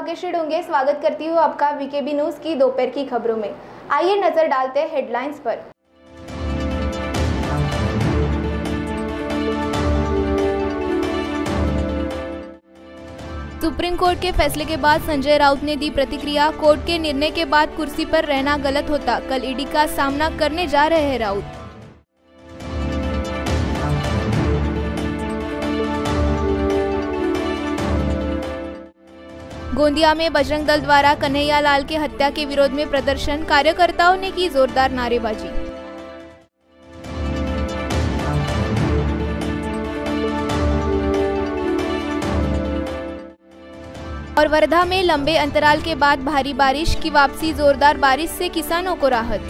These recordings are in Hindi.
भाग्यश्री डोंगे, स्वागत करती हूँ आपका वीकेबी न्यूज की दोपहर की खबरों में। आइए नजर डालते हैं हेडलाइंस पर। सुप्रीम कोर्ट के फैसले के बाद संजय राउत ने दी प्रतिक्रिया। कोर्ट के निर्णय के बाद कुर्सी पर रहना गलत होता, कल ईडी का सामना करने जा रहे हैं राउत। गोंदिया में बजरंग दल द्वारा कन्हैया लाल के हत्या के विरोध में प्रदर्शन, कार्यकर्ताओं ने की जोरदार नारेबाजी। और वर्धा में लंबे अंतराल के बाद भारी बारिश की वापसी, जोरदार बारिश से किसानों को राहत।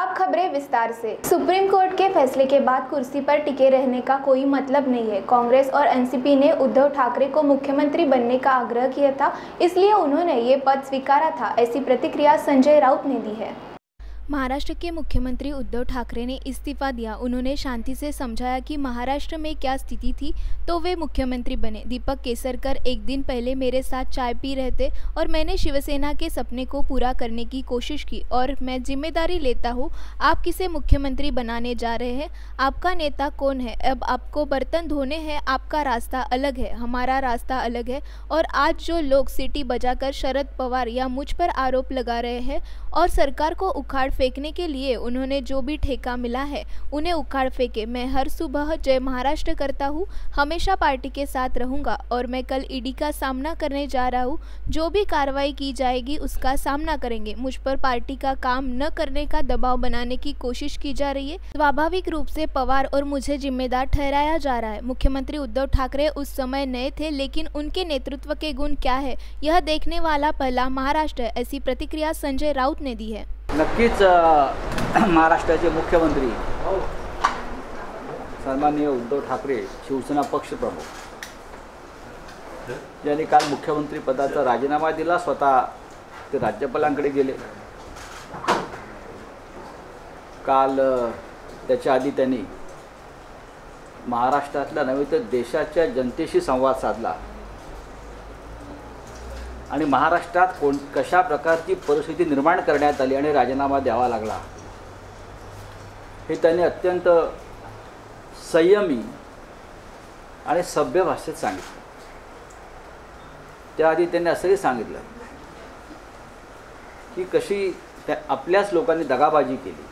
अब खबरें विस्तार से। सुप्रीम कोर्ट के फैसले के बाद कुर्सी पर टिके रहने का कोई मतलब नहीं है। कांग्रेस और एनसीपी ने उद्धव ठाकरे को मुख्यमंत्री बनने का आग्रह किया था, इसलिए उन्होंने ये पद स्वीकारा था, ऐसी प्रतिक्रिया संजय राउत ने दी है। महाराष्ट्र के मुख्यमंत्री उद्धव ठाकरे ने इस्तीफा दिया। उन्होंने शांति से समझाया कि महाराष्ट्र में क्या स्थिति थी तो वे मुख्यमंत्री बने। दीपक केसरकर एक दिन पहले मेरे साथ चाय पी रहे थे और मैंने शिवसेना के सपने को पूरा करने की कोशिश की और मैं जिम्मेदारी लेता हूँ। आप किसे मुख्यमंत्री बनाने जा रहे हैं? आपका नेता कौन है? अब आपको बर्तन धोने हैं। आपका रास्ता अलग है, हमारा रास्ता अलग है। और आज जो लोग सीटी बजाकर शरद पवार या मुझ पर आरोप लगा रहे हैं और सरकार को उखाड़ फेंकने के लिए उन्होंने जो भी ठेका मिला है उन्हें उखाड़ फेंके। मैं हर सुबह जय महाराष्ट्र करता हूँ, हमेशा पार्टी के साथ रहूँगा और मैं कल ईडी का सामना करने जा रहा हूँ। जो भी कार्रवाई की जाएगी उसका सामना करेंगे। मुझ पर पार्टी का काम न करने का दबाव बनाने की कोशिश की जा रही है। स्वाभाविक रूप से पवार और मुझे जिम्मेदार ठहराया जा रहा है। मुख्यमंत्री उद्धव ठाकरे उस समय नए थे, लेकिन उनके नेतृत्व के गुण क्या है यह देखने वाला पहला महाराष्ट्र है, ऐसी प्रतिक्रिया संजय राउत ने दी है। नक्कीच महाराष्ट्राचे मुख्यमंत्री सन्माननीय उद्धव ठाकरे, शिवसेना पक्षप्रमुख, यांनी काल मुख्यमंत्री पदाचा राजीनामा दिला। स्वतः ते राज्यपालांकडे गेले। काल त्याच्या आधी त्यांनी महाराष्ट्रातल्या नव्हे तर देशाच्या जनतेशी संवाद साधला आणि महाराष्ट्रात कशा प्रकारची परिस्थिती निर्माण करण्यात आली आणि राजीनामा द्यावा लागला, हे त्यांनी अत्यंत संयमी आणि सभ्य भाषेत सांगितलं। त्याआधी त्यांनी असंही सांगितलं की कशी आपल्याच लोकांनी दगाबाजी केली,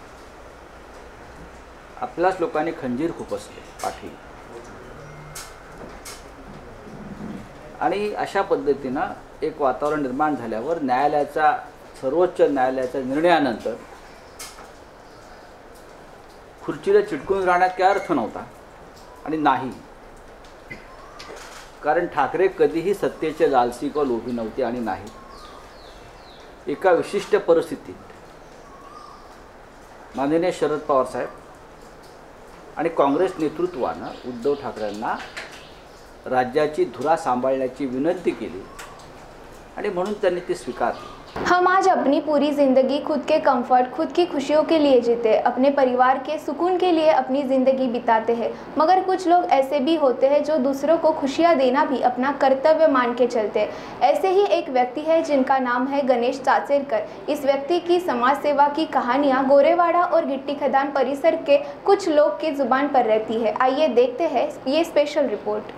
आपल्याच लोकांनी खंजीर खुपसली पाठी, आणि अशा पद्धतीने एक वातावरण निर्माण झाल्यावर न्यायालयाचा सर्वोच्च न्यायालयाच्या निर्णयानंतर खुर्चीला चिटकून राहण्यात काय अर्थ नव्हता आणि नाही, कारण ठाकरे कधीही सत्तेचे लालसी किंवा लोभी नव्हते आणि नाही। एका विशिष्ट परिस्थितीत माननीय शरद पवार साहेब आणि काँग्रेस नेतृत्वानं उद्धव ठाकरेंना राज्याची धुरा सांभाळण्याची विनंती केली आणि म्हणून त्यांनी ती स्वीकारली। हम आज अपनी पूरी ज़िंदगी खुद के कंफर्ट, खुद की खुशियों के लिए जीते, अपने परिवार के सुकून के लिए अपनी ज़िंदगी बिताते हैं, मगर कुछ लोग ऐसे भी होते हैं जो दूसरों को खुशियाँ देना भी अपना कर्तव्य मान के चलते हैं। ऐसे ही एक व्यक्ति है जिनका नाम है गणेश चाचरकर। इस व्यक्ति की समाज सेवा की कहानियाँ गोरेवाड़ा और गिट्टी खदान परिसर के कुछ लोग की ज़ुबान पर रहती है। आइए देखते हैं ये स्पेशल रिपोर्ट।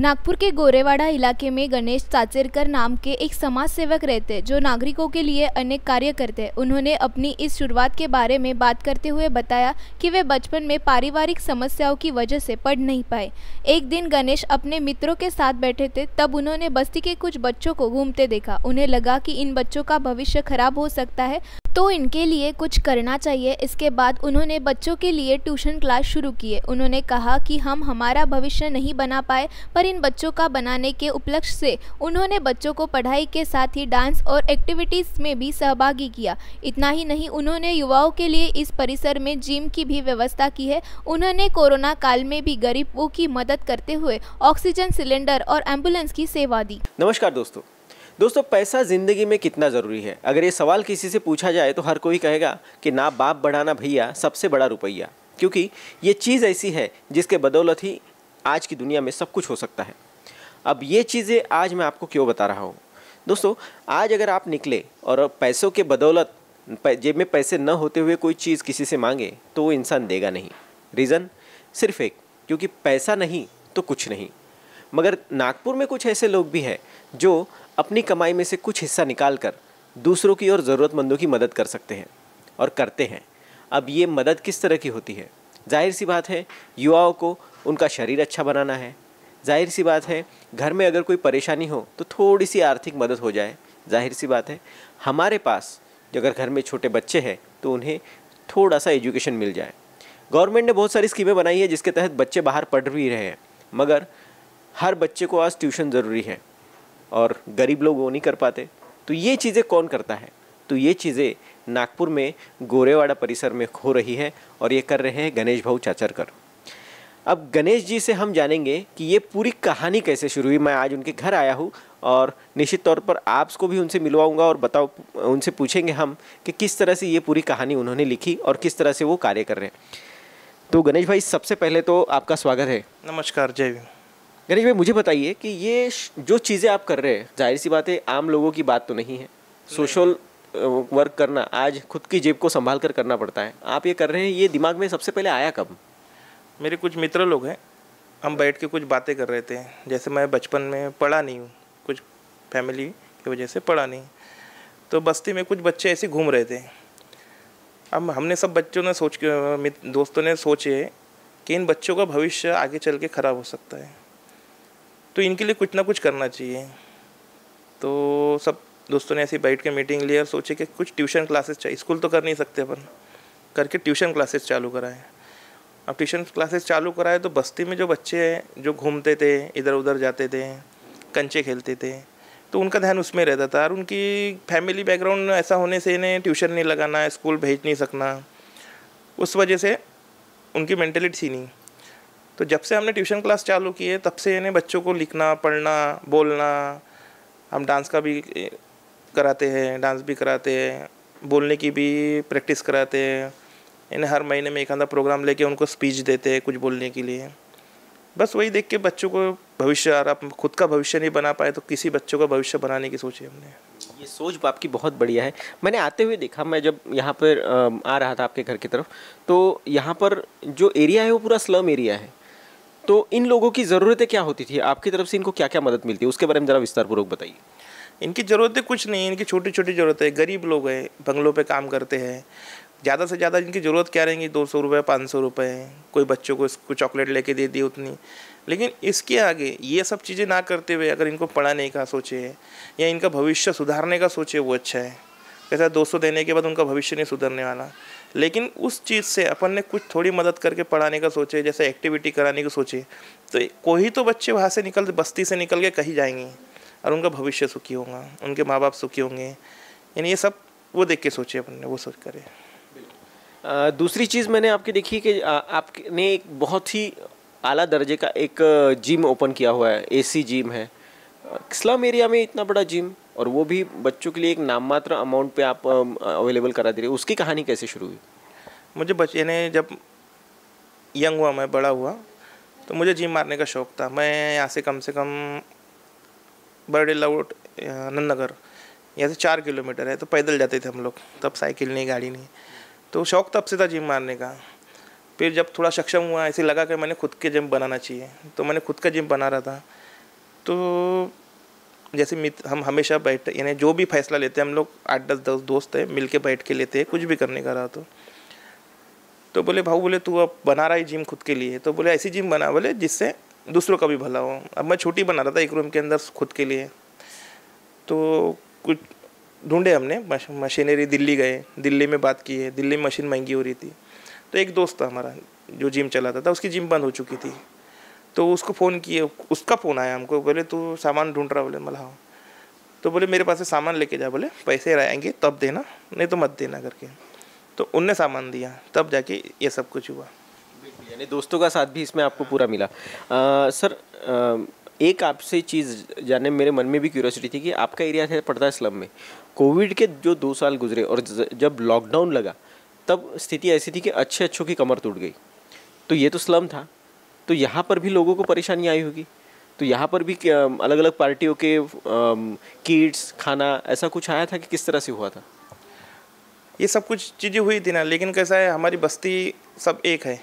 नागपुर के गोरेवाड़ा इलाके में गणेश चाचरकर नाम के एक समाज सेवक रहते हैं जो नागरिकों के लिए अनेक कार्य करते हैं। उन्होंने अपनी इस शुरुआत के बारे में बात करते हुए बताया कि वे बचपन में पारिवारिक समस्याओं की वजह से पढ़ नहीं पाए। एक दिन गणेश अपने मित्रों के साथ बैठे थे, तब उन्होंने बस्ती के कुछ बच्चों को घूमते देखा। उन्हें लगा कि इन बच्चों का भविष्य खराब हो सकता है तो इनके लिए कुछ करना चाहिए। इसके बाद उन्होंने बच्चों के लिए ट्यूशन क्लास शुरू किए। उन्होंने कहा कि हम हमारा भविष्य नहीं बना पाए, पर इन बच्चों का बनाने के उपलक्ष्य से उन्होंने बच्चों को पढ़ाई के साथ ही डांस और एक्टिविटीज़ में भी सहभागी किया। इतना ही नहीं, उन्होंने युवाओं के लिए इस परिसर में जिम की भी व्यवस्था की है। उन्होंने कोरोना काल में भी गरीबों की मदद करते हुए ऑक्सीजन सिलेंडर और एम्बुलेंस की सेवा दी। नमस्कार दोस्तों, पैसा ज़िंदगी में कितना ज़रूरी है? अगर ये सवाल किसी से पूछा जाए तो हर कोई कहेगा कि ना बाप बढ़ाना भैया, सबसे बड़ा रुपया, क्योंकि ये चीज़ ऐसी है जिसके बदौलत ही आज की दुनिया में सब कुछ हो सकता है। अब ये चीज़ें आज मैं आपको क्यों बता रहा हूँ दोस्तों, आज अगर आप निकले और पैसों के बदौलत जेब में पैसे न होते हुए कोई चीज़ किसी से मांगे तो वो इंसान देगा नहीं। रीज़न सिर्फ एक, क्योंकि पैसा नहीं तो कुछ नहीं। मगर नागपुर में कुछ ऐसे लोग भी हैं जो अपनी कमाई में से कुछ हिस्सा निकालकर दूसरों की और ज़रूरतमंदों की मदद कर सकते हैं और करते हैं। अब ये मदद किस तरह की होती है? जाहिर सी बात है, युवाओं को उनका शरीर अच्छा बनाना है। जाहिर सी बात है, घर में अगर कोई परेशानी हो तो थोड़ी सी आर्थिक मदद हो जाए। जाहिर सी बात है, हमारे पास जो अगर घर में छोटे बच्चे हैं तो उन्हें थोड़ा सा एजुकेशन मिल जाए। गवर्नमेंट ने बहुत सारी स्कीमें बनाई है जिसके तहत बच्चे बाहर पढ़ भी रहे हैं, मगर हर बच्चे को आज ट्यूशन ज़रूरी है और गरीब लोग वो नहीं कर पाते। तो ये चीज़ें कौन करता है? तो ये चीज़ें नागपुर में गोरेवाड़ा परिसर में हो रही है और ये कर रहे हैं गणेश भाऊ चाचरकर। अब गणेश जी से हम जानेंगे कि ये पूरी कहानी कैसे शुरू हुई। मैं आज उनके घर आया हूँ और निश्चित तौर पर आपको भी उनसे मिलवाऊंगा और बताओ उनसे पूछेंगे हम कि किस तरह से ये पूरी कहानी उन्होंने लिखी और किस तरह से वो कार्य कर रहे हैं। तो गणेश भाई, सबसे पहले तो आपका स्वागत है। नमस्कार, जय भीम। गणेश भाई, मुझे बताइए कि ये जो चीज़ें आप कर रहे हैं, जाहिर सी बात है आम लोगों की बात तो नहीं है। सोशल वर्क करना आज खुद की जेब को संभाल कर करना पड़ता है। आप ये कर रहे हैं, ये दिमाग में सबसे पहले आया कब? मेरे कुछ मित्र लोग हैं, हम बैठ के कुछ बातें कर रहे थे। जैसे मैं बचपन में पढ़ा नहीं हूँ, कुछ फैमिली की वजह से पढ़ा नहीं, तो बस्ती में कुछ बच्चे ऐसे घूम रहे थे। अब हमने सब बच्चों ने दोस्तों ने सोचे कि इन बच्चों का भविष्य आगे चल के ख़राब हो सकता है, तो इनके लिए कुछ ना कुछ करना चाहिए। तो सब दोस्तों ने ऐसी बैठ के मीटिंग ली और सोचे कि कुछ ट्यूशन क्लासेस चाहिए। स्कूल तो कर नहीं सकते अपन, करके ट्यूशन क्लासेस चालू कराए। अब ट्यूशन क्लासेस चालू कराए तो बस्ती में जो बच्चे हैं जो घूमते थे, इधर उधर जाते थे, कंचे खेलते थे, तो उनका ध्यान उसमें रहता था। और उनकी फैमिली बैकग्राउंड ऐसा होने से इन्हें ट्यूशन नहीं लगाना, स्कूल भेज नहीं सकना, उस वजह से उनकी मेंटेलिटी थी नहीं। तो जब से हमने ट्यूशन क्लास चालू की है तब से इन्हें बच्चों को लिखना, पढ़ना, बोलना, हम डांस का भी कराते हैं, डांस भी कराते हैं, बोलने की भी प्रैक्टिस कराते हैं। इन्हें हर महीने में एक आधा प्रोग्राम लेके उनको स्पीच देते हैं कुछ बोलने के लिए। बस वही देख के बच्चों को भविष्य, यार आप खुद का भविष्य नहीं बना पाए तो किसी बच्चों का भविष्य बनाने की सोची हमने। ये सोच आपकी बहुत बढ़िया है। मैंने आते हुए देखा, मैं जब यहाँ पर आ रहा था आपके घर की तरफ, तो यहाँ पर जो एरिया है वो पूरा स्लम एरिया है। तो इन लोगों की ज़रूरतें क्या होती थी? आपकी तरफ से इनको क्या क्या मदद मिलती है, उसके बारे में ज़रा विस्तारपूर्वक बताइए। इनकी ज़रूरतें कुछ नहीं, इनकी छोटी छोटी ज़रूरतें। गरीब लोग हैं, बंगलों पे काम करते हैं। ज़्यादा से ज़्यादा इनकी ज़रूरत क्या रहेंगी, 200 रुपये, 500 रुपये, कोई बच्चों को इसको चॉकलेट लेके दे दी उतनी। लेकिन इसके आगे ये सब चीज़ें ना करते हुए अगर इनको पढ़ाने का सोचे या इनका भविष्य सुधारने का सोचे वो अच्छा है। कैसा 200 देने के बाद उनका भविष्य नहीं सुधरने वाला, लेकिन उस चीज़ से अपन ने कुछ थोड़ी मदद करके पढ़ाने का सोचे, जैसे एक्टिविटी कराने का सोचे, तो कोई तो बच्चे वहाँ से निकल, बस्ती से निकल के कहीं जाएंगे और उनका भविष्य सुखी होगा, उनके माँ बाप सुखी होंगे। यानी ये सब वो देख के सोचे अपन ने, वो सोच करें। दूसरी चीज़ मैंने आपकी देखी कि आपने एक बहुत ही आला दर्जे का एक जिम ओपन किया हुआ है, AC जिम है। स्लम एरिया में इतना बड़ा जिम, और वो भी बच्चों के लिए एक नाममात्र अमाउंट पे आप अवेलेबल करा दे रहे हो, उसकी कहानी कैसे शुरू हुई? मुझे बच्चे ने, जब यंग हुआ मैं, बड़ा हुआ, तो मुझे जिम मारने का शौक़ था। मैं यहाँ से कम बर्डे लाउट नन्नगर, यहाँ से 4 किलोमीटर है, तो पैदल जाते थे हम लोग, तब साइकिल नहीं, गाड़ी नहीं। तो शौक़ तब से था जिम मारने का। फिर जब थोड़ा सक्षम हुआ, ऐसे लगा कि मैंने खुद के जिम बनाना चाहिए, तो मैंने खुद का जिम बना रहा था। तो जैसे हम हमेशा बैठ यानी जो भी फैसला लेते हैं हम लोग 8-10 दोस्त हैं, मिल के बैठ के लेते हैं कुछ भी करने का रहा तो बोले भाऊ बोले तू अब बना रहा है जिम खुद के लिए, तो बोले ऐसी जिम बना बोले जिससे दूसरों का भी भला हो। अब मैं छोटी बना रहा था एक रूम के अंदर खुद के लिए, तो कुछ ढूंढे हमने मशीनरी, दिल्ली गए, दिल्ली में बात की है, दिल्ली में मशीन महंगी हो रही थी। तो एक दोस्त था हमारा जो जिम चलाता था, उसकी जिम बंद हो चुकी थी, तो उसको फ़ोन किए, उसका फ़ोन आया हमको, बोले तू सामान ढूंढ रहा, बोले मला हाँ, तो बोले मेरे पास से सामान लेके जा, बोले पैसे आएंगे तब देना नहीं तो मत देना करके। तो उनने सामान दिया, तब जाके ये सब कुछ हुआ, यानी दोस्तों का साथ भी इसमें आपको पूरा मिला। सर एक आपसे चीज़ जानने मेरे मन में भी क्यूरियोसिटी थी कि आपका एरिया है पड़ता है स्लम में, कोविड के जो 2 साल गुजरे और जब लॉकडाउन लगा तब स्थिति ऐसी थी कि अच्छों की कमर टूट गई, तो ये तो स्लम था, तो यहाँ पर भी लोगों को परेशानी आई होगी, तो यहाँ पर भी अलग अलग पार्टियों के किड्स खाना ऐसा कुछ आया था कि किस तरह से हुआ था? ये सब कुछ चीज़ें हुई थी ना, लेकिन कैसा है हमारी बस्ती सब एक है,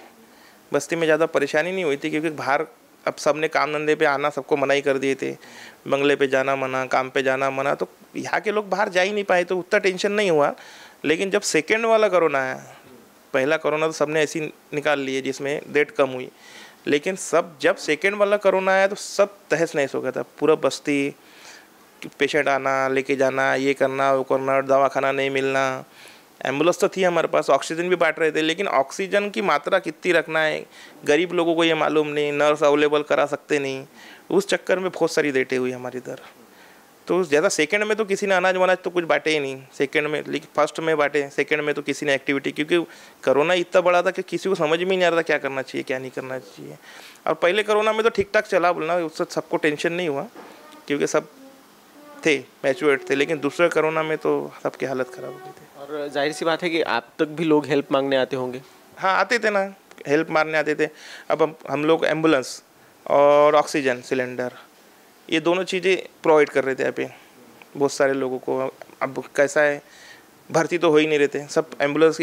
बस्ती में ज़्यादा परेशानी नहीं हुई थी क्योंकि बाहर अब सब ने काम धंधे पे आना सबको मना ही कर दिए थे, बंगले पे जाना मना, काम पे जाना मना, तो यहाँ के लोग बाहर जा ही नहीं पाए, तो उतना टेंशन नहीं हुआ। लेकिन जब सेकेंड वाला कोरोना आया, पहला कोरोना तो सबने ऐसी निकाल लिए जिसमें डेट कम हुई, लेकिन सब जब सेकेंड वाला कोरोना आया तो सब तहस नहस हो गया था, पूरा बस्ती पेशेंट आना, लेके जाना, ये करना वो करना, दवाखाना नहीं मिलना, एम्बुलेंस तो थी हमारे पास, ऑक्सीजन भी बांट रहे थे, लेकिन ऑक्सीजन की मात्रा कितनी रखना है गरीब लोगों को ये मालूम नहीं, नर्स अवेलेबल करा सकते नहीं, उस चक्कर में बहुत सारी डेटें हुई हमारी इधर। तो ज़्यादा सेकंड में तो किसी ने अनाज वनाज तो कुछ बांटे ही नहीं सेकंड में, लेकिन फर्स्ट में बांटे, सेकंड में तो किसी ने एक्टिविटी, क्योंकि कोरोना इतना बड़ा था कि किसी को समझ में ही नहीं आ रहा था क्या करना चाहिए क्या नहीं करना चाहिए। और पहले कोरोना में तो ठीक ठाक चला, बोलना उससे सबको टेंशन नहीं हुआ क्योंकि सब थे मैच्योर्ड थे, लेकिन दूसरे कोरोना में तो सबकी हालत ख़राब हो गई थी। और जाहिर सी बात है कि आप तक भी लोग हेल्प मांगने आते होंगे? हाँ आते थे ना, हेल्प मांगने आते थे। अब हम लोग एम्बुलेंस और ऑक्सीजन सिलेंडर ये दोनों चीज़ें प्रोवाइड कर रहे थे यहाँ पे बहुत सारे लोगों को। अब कैसा है भर्ती तो हो ही नहीं रहे थे सब, एम्बुलेंस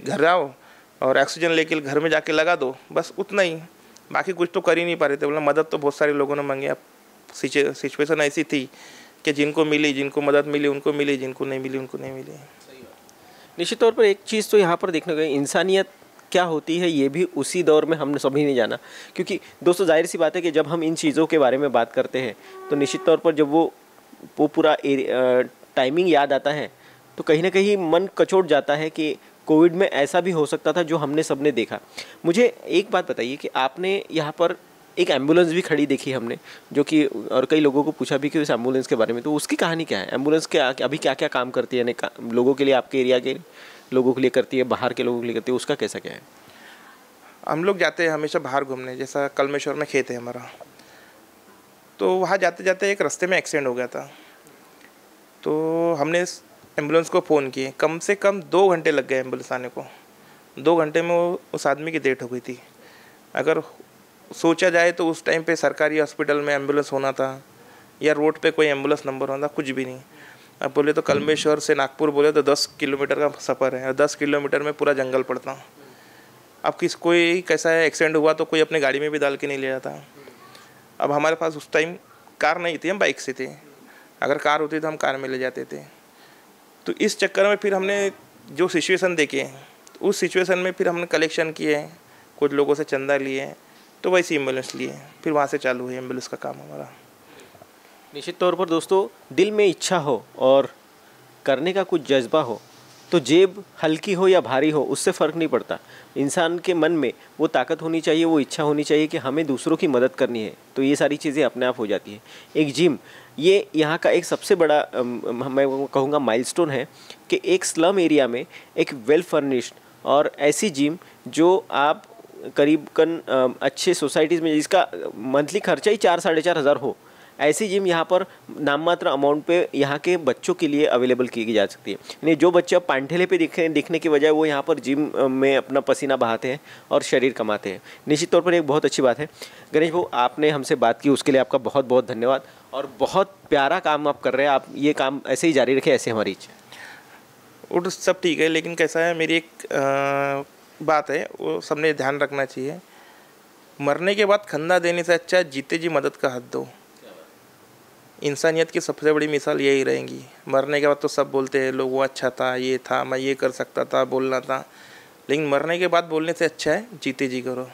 घर आओ और ऑक्सीजन लेके घर में जाके लगा दो, बस उतना ही, बाकी कुछ तो कर ही नहीं पा रहे थे। बोला मदद तो बहुत सारे लोगों ने मांगी, अब सिचुएसन ऐसी थी कि जिनको मिली, जिनको मदद मिली उनको मिली, जिनको नहीं मिली उनको नहीं मिली। निश्चित तौर पर एक चीज़ तो यहाँ पर देखने को इंसानियत क्या होती है ये भी उसी दौर में हमने सभी ने जाना, क्योंकि दोस्तों जाहिर सी बात है कि जब हम इन चीज़ों के बारे में बात करते हैं तो निश्चित तौर पर जब वो पूरा टाइमिंग याद आता है तो कहीं ना कहीं मन कचोट जाता है कि कोविड में ऐसा भी हो सकता था जो हमने सब ने देखा। मुझे एक बात बताइए कि आपने यहाँ पर एक एम्बुलेंस भी खड़ी देखी हमने, जो कि और कई लोगों को पूछा भी कि इस एम्बुलेंस के बारे में, तो उसकी कहानी क्या है? एम्बुलेंस क्या अभी क्या क्या काम करती है, लोगों के लिए, आपके एरिया के लोगों के लिए करती है, बाहर के लोगों के लिए करती है, उसका कैसा क्या है? हम लोग जाते हैं हमेशा बाहर घूमने, जैसा कलमेश्वर में खेत है हमारा, तो वहाँ जाते जाते एक रास्ते में एक्सीडेंट हो गया था, तो हमने एम्बुलेंस को फ़ोन किए, कम से कम 2 घंटे लग गए एम्बुलेंस आने को, 2 घंटे में उस आदमी की डेथ हो गई थी। अगर सोचा जाए तो उस टाइम पे सरकारी हॉस्पिटल में एम्बुलेंस होना था या रोड पे कोई एम्बुलेंस नंबर होना था, कुछ भी नहीं। अब बोले तो कलमेश्वर से नागपुर बोले तो 10 किलोमीटर का सफ़र है और 10 किलोमीटर में पूरा जंगल पड़ता। अब किस कोई कैसा है एक्सीडेंट हुआ तो कोई अपने गाड़ी में भी डाल के नहीं ले जाता। अब हमारे पास उस टाइम कार नहीं थी, हम बाइक से थे, अगर कार होती तो हम कार में ले जाते थे। तो इस चक्कर में फिर हमने जो सिचुएसन देखे उस सिचुएसन में फिर हमने कलेक्शन किए, कुछ लोगों से चंदा लिए, तो वैसी एम्बुलेंस लिए, फिर वहाँ से चालू हुई एम्बुलेंस का काम हमारा। निश्चित तौर पर दोस्तों दिल में इच्छा हो और करने का कुछ जज्बा हो तो जेब हल्की हो या भारी हो उससे फ़र्क नहीं पड़ता, इंसान के मन में वो ताकत होनी चाहिए, वो इच्छा होनी चाहिए कि हमें दूसरों की मदद करनी है, तो ये सारी चीज़ें अपने आप हो जाती है। एक जिम ये यहाँ का एक सबसे बड़ा मैं कहूँगा माइलस्टोन है कि एक स्लम एरिया में एक वेल फर्निश्ड और ऐसी जिम जो आप करीबन अच्छे सोसाइटीज़ में जिसका मंथली खर्चा ही 4-4,500 हो, ऐसी जिम यहाँ पर नाममात्र अमाउंट पे यहाँ के बच्चों के लिए अवेलेबल की जा सकती है। यानी जो बच्चे पांठेले पे दिखने की बजाय वो यहाँ पर जिम में अपना पसीना बहाते हैं और शरीर कमाते हैं, निश्चित तौर पर एक बहुत अच्छी बात है। गणेश भाऊ आपने हमसे बात की उसके लिए आपका बहुत बहुत धन्यवाद, और बहुत प्यारा काम आप कर रहे हैं, आप ये काम ऐसे ही जारी रखें, ऐसे हमारी इच्छा। और सब ठीक है, लेकिन कैसा है मेरी एक बात है वो सबने ध्यान रखना चाहिए, मरने के बाद खंदा देने से अच्छा जीते जी मदद का हाथ दो। इंसानियत की सबसे बड़ी मिसाल यही रहेंगी। मरने के बाद तो सब बोलते हैं लोग, वो अच्छा था, ये था, मैं ये कर सकता था, बोलना था, लेकिन मरने के बाद बोलने से अच्छा है जीते जी करो।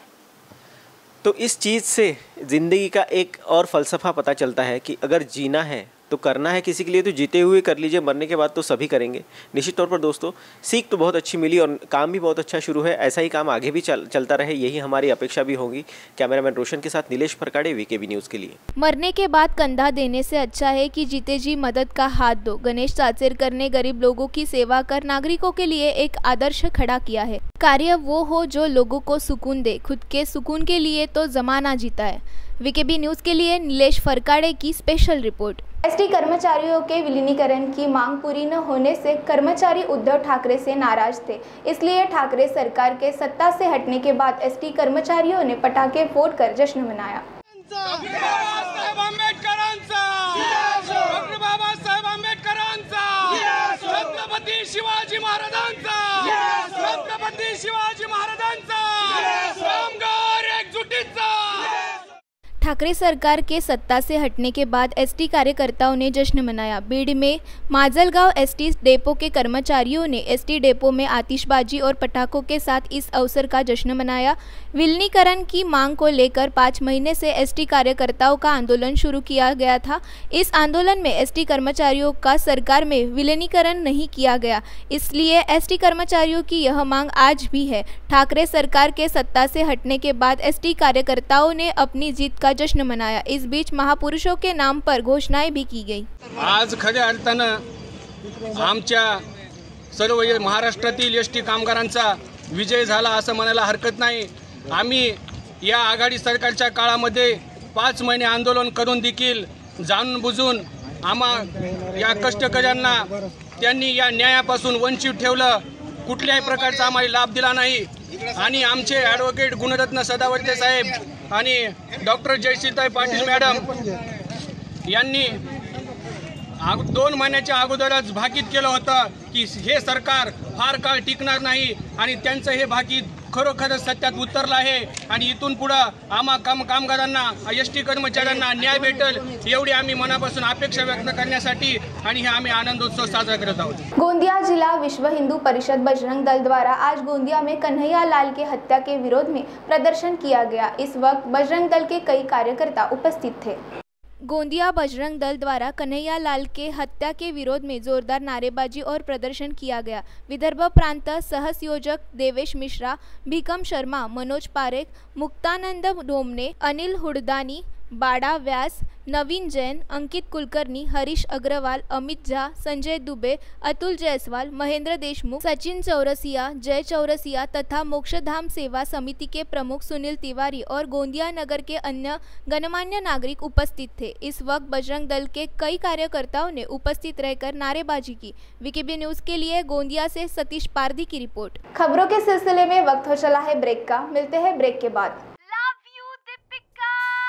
तो इस चीज़ से ज़िंदगी का एक और फ़लसफ़ा पता चलता है कि अगर जीना है तो करना है किसी के लिए तो जीते हुए कर लीजिए, मरने के बाद तो सभी करेंगे। निश्चित तौर पर दोस्तों सीख तो बहुत अच्छी मिली और काम भी बहुत अच्छा शुरू है, ऐसा ही काम आगे भी चलता रहे, यही हमारी अपेक्षा भी होगी। कैमरामैन रोशन के साथ नीलेश फरकाडे, वीकेबी न्यूज के लिए। मरने के बाद कंधा देने से अच्छा है कि जीते जी मदद का हाथ दो। गणेश चाचरकर ने गरीब लोगों की सेवा कर नागरिकों के लिए एक आदर्श खड़ा किया है। कार्य वो हो जो लोगों को सुकून दे, खुद के सुकून के लिए तो जमाना जीता है। वीकेबी न्यूज के लिए नीलेश फरकाडे की स्पेशल रिपोर्ट। एसटी कर्मचारियों के विलीनीकरण की मांग पूरी न होने से कर्मचारी उद्धव ठाकरे से नाराज थे, इसलिए ठाकरे सरकार के सत्ता से हटने के बाद एसटी कर्मचारियों ने पटाखे फोड़कर जश्न मनाया। ठाकरे सरकार के सत्ता से हटने के बाद एसटी कार्यकर्ताओं ने जश्न मनाया। बीड़ में माजलगांव एसटी डेपो के कर्मचारियों ने एसटी डेपो में आतिशबाजी और पटाखों के साथ इस अवसर का जश्न मनाया। विलीनीकरण की मांग को लेकर 5 महीने से एसटी कार्यकर्ताओं का आंदोलन शुरू किया गया था। इस आंदोलन में एसटी कर्मचारियों का सरकार में विलीनीकरण नहीं किया गया, इसलिए एसटी कर्मचारियों की यह मांग आज भी है। ठाकरे सरकार के सत्ता से हटने के बाद एसटी कार्यकर्ताओं ने अपनी जीत का जश्न मनाया। इस बीच महापुरुषों के नाम पर घोषणाएं भी की गई। आज खऱ्या अर्थानं आमच्या सर्व महाराष्ट्रातील एसटी कामगारांचा विजय झाला असं म्हणायला हरकत नाही। आम्ही या आघाडी सरकारच्या काळामध्ये 5 महिने आंदोलन करून देखील जाणून बुजून आम्हा या कष्टकऱ्यांना त्यांनी या न्यायापासून वंचित ठेवलं, कुठल्याही प्रकारचा आम्हाला लाभ दिला नाही। आणि आमचे ॲडव्होकेट गुणरत्न सदावर्ते साहेब आणि डॉक्टर जयचौरसिया पाटील मॅडम यांनी 2 महिन्याच्या अगोदरच भाकीत केलं होतं की हे सरकार फार काळ टिकणार नाही आणि त्यांचं हे भाकीत खरोखर सत्यात उतरलं आहे आणि इथून पुढे आम्हा कामगारांना एसटी कर्मचाऱ्यांना न्याय भेटेल एवढी आम्ही मनापासून अपेक्षा व्यक्त करण्यासाठी आणि हे आम्ही आनंदोत्सव साजरा करत आहोत। गोंदिया जिला विश्व हिंदू परिषद बजरंग दल द्वारा आज गोंदिया में कन्हैया लाल की हत्या के विरोध में प्रदर्शन किया गया। इस वक्त बजरंग दल के कई कार्यकर्ता उपस्थित थे। गोंदिया बजरंग दल द्वारा कन्हैया लाल के हत्या के विरोध में जोरदार नारेबाजी और प्रदर्शन किया गया। विदर्भ प्रांत सहसयोजक देवेश मिश्रा, भीकम शर्मा, मनोज पारेख, मुक्तानंद डोमने, अनिल हुड्डानी, बाड़ा व्यास, नवीन जैन, अंकित कुलकर्णी, हरीश अग्रवाल, अमित झा, संजय दुबे, अतुल जयसवाल, महेंद्र देशमुख, सचिन चौरसिया, जय चौरसिया तथा मोक्षधाम सेवा समिति के प्रमुख सुनील तिवारी और गोंदिया नगर के अन्य गणमान्य नागरिक उपस्थित थे। इस वक्त बजरंग दल के कई कार्यकर्ताओं ने उपस्थित रहकर नारेबाजी की। वीकेबी न्यूज के लिए गोंदिया से सतीश पारदी की रिपोर्ट। खबरों के सिलसिले में वक्त हो चला है ब्रेक का, मिलते हैं ब्रेक के बाद।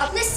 अपने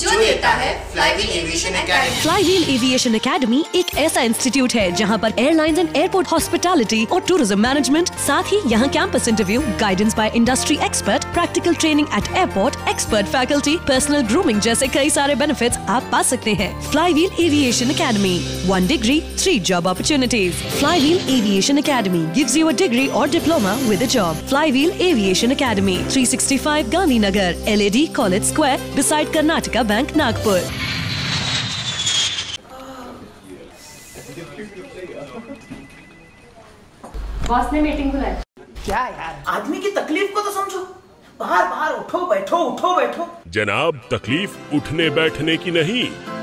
जो देता है fly wheel aviation academy. Fly wheel aviation academy एक ऐसा इंस्टीट्यूट है जहां पर एयरलाइंस एंड एयरपोर्ट हॉस्पिटैलिटी और टूरिज्म मैनेजमेंट, साथ ही यहां campus interview, guidance by industry expert, practical training at airport, expert faculty, personal grooming जैसे कई सारे बेनिफिट्स आप पा सकते हैं। Fly wheel aviation academy, 1 degree 3 job opportunities. Fly wheel aviation academy gives you a degree और diploma with a job. Fly wheel aviation academy, 365 Gandhinagar, LAD college square, beside Karnataka bank Nagpur. Boss ने मीटिंग बुलाई। क्या यार, आदमी की तकलीफ को तो समझो। बाहर बाहर उठो बैठो, उठो बैठो। जनाब, तकलीफ उठने बैठने की नहीं,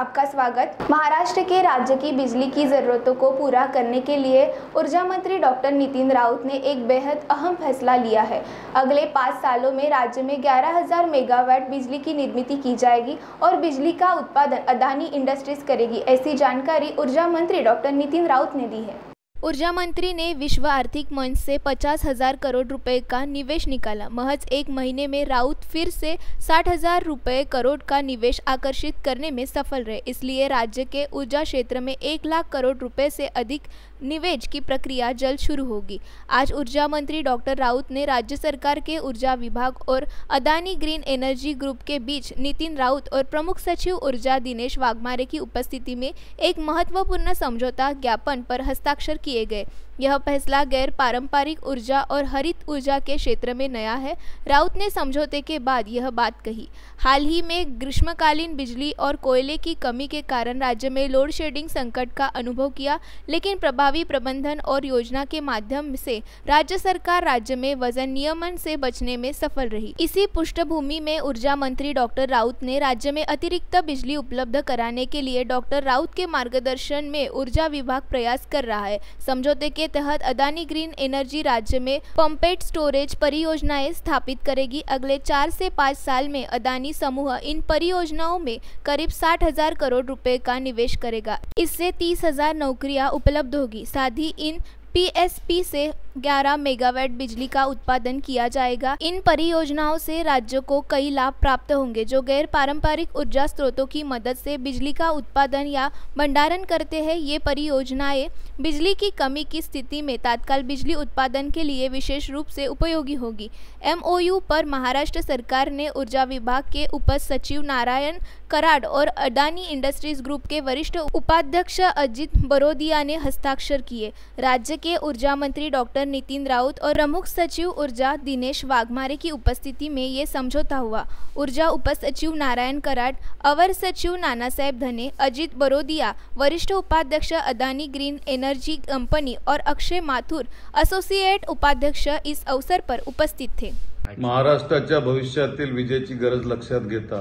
आपका स्वागत। महाराष्ट्र के राज्य की बिजली की जरूरतों को पूरा करने के लिए ऊर्जा मंत्री डॉक्टर नितिन राउत ने एक बेहद अहम फैसला लिया है। अगले 5 सालों में राज्य में 11,000 मेगावाट बिजली की निर्मित की जाएगी और बिजली का उत्पादन अदानी इंडस्ट्रीज करेगी, ऐसी जानकारी ऊर्जा मंत्री डॉक्टर नितिन राउत ने दी है। ऊर्जा मंत्री ने विश्व आर्थिक मंच से 50,000 करोड़ रुपए का निवेश निकाला। महज एक महीने में राउत फिर से 60,000 करोड़ का निवेश आकर्षित करने में सफल रहे, इसलिए राज्य के ऊर्जा क्षेत्र में 1 लाख करोड़ रुपए से अधिक निवेश की प्रक्रिया जल्द शुरू होगी। आज ऊर्जा मंत्री डॉक्टर राउत ने राज्य सरकार के ऊर्जा विभाग और अदानी ग्रीन एनर्जी ग्रुप के बीच नितिन राउत और प्रमुख सचिव ऊर्जा दिनेश वाघमारे की उपस्थिति में एक महत्वपूर्ण समझौता ज्ञापन पर हस्ताक्षर किए गए। यह फैसला गैर पारंपरिक ऊर्जा और हरित ऊर्जा के क्षेत्र में नया है। राउत ने समझौते के बाद यह बात कही। हाल ही में ग्रीष्मकालीन बिजली और कोयले की कमी के कारण राज्य में लोड शेडिंग संकट का अनुभव किया, लेकिन प्रभावी प्रबंधन और योजना के माध्यम से राज्य सरकार राज्य में वजन नियमन से बचने में सफल रही। इसी पृष्ठभूमि में ऊर्जा मंत्री डॉक्टर राउत ने राज्य में अतिरिक्त बिजली उपलब्ध कराने के लिए डॉक्टर राउत के मार्गदर्शन में ऊर्जा विभाग प्रयास कर रहा है। समझौते के तहत अदानी ग्रीन एनर्जी राज्य में पंपेट स्टोरेज परियोजनाएं स्थापित करेगी। अगले 4 से 5 साल में अदानी समूह इन परियोजनाओं में करीब 60,000 करोड़ रुपए का निवेश करेगा। इससे 30,000 नौकरियां उपलब्ध होगी। साथ ही इन PSP से 11 मेगावाट बिजली का उत्पादन किया जाएगा। इन परियोजनाओं से राज्यों को कई लाभ प्राप्त होंगे, जो गैर पारंपरिक ऊर्जा स्रोतों की मदद से बिजली का उत्पादन या भंडारण करते हैं। ये परियोजनाएं बिजली की कमी की स्थिति में तत्काल बिजली उत्पादन के लिए विशेष रूप से उपयोगी होगी। MOU पर महाराष्ट्र सरकार ने ऊर्जा विभाग के उप सचिव नारायण कराड और अडानी इंडस्ट्रीज ग्रुप के वरिष्ठ उपाध्यक्ष अजित बरोदिया ने हस्ताक्षर किए। राज्य के ऊर्जा मंत्री डॉक्टर नितिन राउत और प्रमुख सचिव ऊर्जा दिनेश वाघमारे की उपस्थिति में ये समझौता हुआ। ऊर्जा उपसचिव नारायण कराड, अवर सचिव नाना साहेब धने, अजित बरोदिया, वरिष्ठ उपाध्यक्ष अदानी ग्रीन एनर्जी कंपनी और अक्षय माथुर, असोसिएट उपाध्यक्ष इस अवसर पर उपस्थित थे। महाराष्ट्राच्या भविष्यातील विजेची गरज लक्षात घेता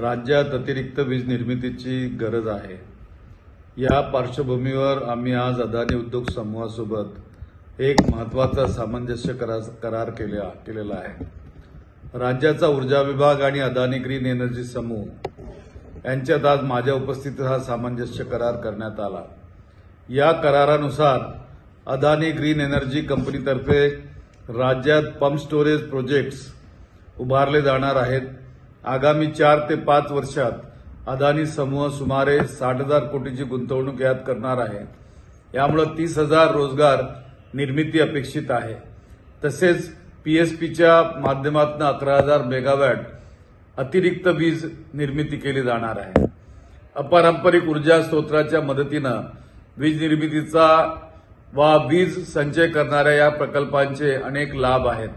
राज्यात अतिरिक्त वीज निर्मितीची गरज आहे। या पार्श्वभूमीवर आम्ही आज अदानी उद्योग समूहासोबत एक महत्त्वाचा सामंजस्य करार केलेला आहे। राज्याचा ऊर्जा विभाग आणि अदानी ग्रीन एनर्जी समूह यांच्यात आज माझ्या उपस्थितीत हा सामंजस्य करार करण्यात आला। या करारानुसार अदानी ग्रीन एनर्जी कंपनीतर्फे राज्यात पंप स्टोरेज प्रोजेक्ट्स उभारले जाणार आहेत। आगामी 4 ते 5 वर्षात अदानी समूह सुमारे 60,000 कोटीची गुंतवणूक यात करणार आहे। यामुळे 30,000 रोजगार निर्मिती अपेक्षित आहे। तसेच PSPच्या माध्यमातून 11,000 मेगावॅट अतिरिक्त वीज निर्मिती केली जाणार आहे। अपारंपरिक ऊर्जा स्रोताच्या मदतीनं वीज निर्मितीचा वा वीज संचय करणाऱ्या या प्रकल्पांचे अनेक लाभ आहेत।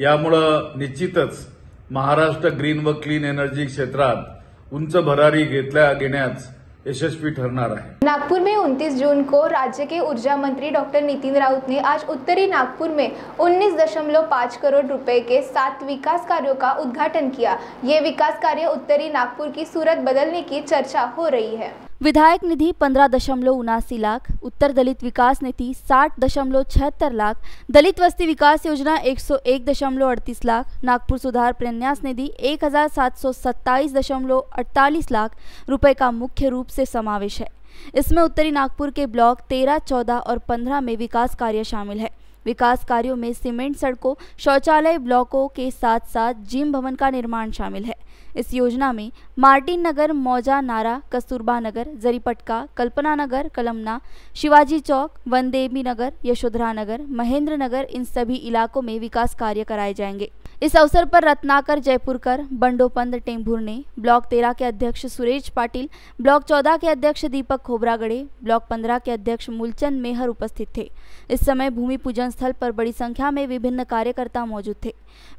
यामुळे निश्चितच महाराष्ट्र ग्रीन व क्लीन एनर्जी क्षेत्रात उंच भरारी घेण्यास यशस्वी ठरणार आहे। नागपुर में 29 जून को राज्य के ऊर्जा मंत्री डॉक्टर नितिन राउत ने आज उत्तरी नागपुर में 19.5 करोड़ रुपए के 7 विकास कार्यों का उद्घाटन किया। ये विकास कार्य उत्तरी नागपुर की सूरत बदलने की चर्चा हो रही है। विधायक निधि 15.79 लाख, उत्तर दलित विकास निधि 60.76 लाख, दलित वस्ती विकास योजना 101.38 लाख, नागपुर सुधार प्रन्यास निधि 1,727.48 लाख रुपए का मुख्य रूप से समावेश है। इसमें उत्तरी नागपुर के ब्लॉक 13, 14 और 15 में विकास कार्य शामिल है। विकास कार्यों में सीमेंट सड़कों, शौचालय ब्लॉकों के साथ साथ जिम भवन का निर्माण शामिल है। इस योजना में मार्टिन नगर, मौजा नारा, कस्तूरबा नगर, जरीपटका, कल्पना नगर, कलमना, शिवाजी चौक, वनदेवी नगर, यशोधरा नगर, महेंद्र नगर, इन सभी इलाकों में विकास कार्य कराए जाएंगे। इस अवसर पर रत्नाकर जयपुरकर, बंडोपंत टेंभुरने, ब्लॉक 13 के अध्यक्ष सुरेश पाटिल, ब्लॉक 14 के अध्यक्ष दीपक खोबरागड़े, ब्लॉक 15 के अध्यक्ष मूलचंद मेहर उपस्थित थे। इस समय भूमि पूजन स्थल पर बड़ी संख्या में विभिन्न कार्यकर्ता मौजूद थे।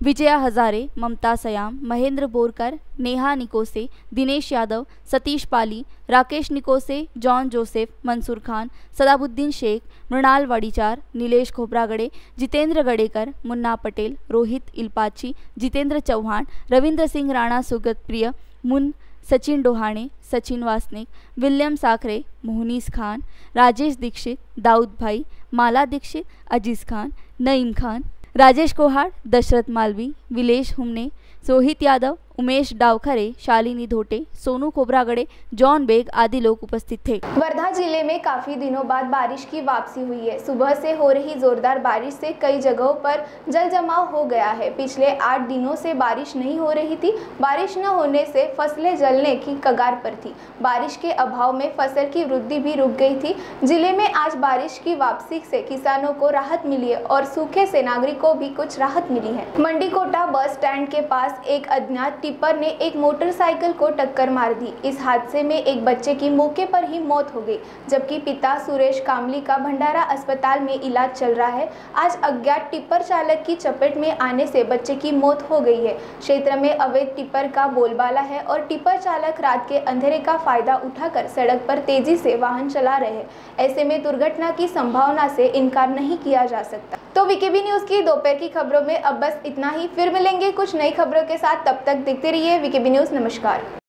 Vijaya Hazare, Mamta Sayam, Mahendra Borkar, Neha Nikose, Dinesh Yadav, Satish Pali, Rakesh Nikose, John Joseph, Mansoor Khan, Sadabuddin Sheikh, Mrinal Wadichar, Nilesh Khobragade, Jitendra Gadekar, Munna Patel, Rohit Ilpachi, Jitendra Chauhan, Ravindra Singh Rana, Sugat Priya, Mun, Sachin Dohane, Sachin Wasnik, William Sakhare, Mohnis Khan, Rajesh Dixit, Dawood Bhai, Mala Dixit, Aziz Khan, Naeem Khan, Rajesh Kohad, Dashrath Malvi, Vilesh Humne, Sohit Yadav, Umesh Davkhare, Shalini Dhote, Sonu Khobragade, John Baig आदि लोग उपस्थित थे। वर्धा जिले में काफी दिनों बाद बारिश की वापसी हुई है। सुबह से हो रही जोरदार बारिश से कई जगहों पर जल जमाव हो गया है। पिछले 8 दिनों से बारिश नहीं हो रही थी। बारिश न होने से फसलें जलने की कगार पर थी। बारिश के अभाव में फसल की वृद्धि भी रुक गई थी। जिले में आज बारिश की वापसी से किसानों को राहत मिली है और सूखे से नागरिकों भी कुछ राहत मिली है। मंडी कोटा बस स्टैंड के पास एक अज्ञात टिप्पर ने एक मोटरसाइकिल को टक्कर मार दी। इस हादसे में एक बच्चे की मौके पर ही मौत हो गई, जबकि पिता सुरेश कामली का भंडारा अस्पताल में इलाज चल रहा है। आज अज्ञात टिप्पर चालक की चपेट में आने से बच्चे की मौत हो गई है। क्षेत्र में अवैध टिप्पर का बोलबाला है और टिप्पर चालक रात के अंधेरे का फायदा उठाकर सड़क पर तेजी से वाहन चला रहे हैं। ऐसे में दुर्घटना की संभावना से इनकार नहीं किया जा सकता। तो वीकेबी न्यूज की दोपहर की खबरों में अब बस इतना ही। फिर मिलेंगे कुछ नई खबरों के साथ, तब तक देखते रहिए वीकेबी न्यूज। नमस्कार।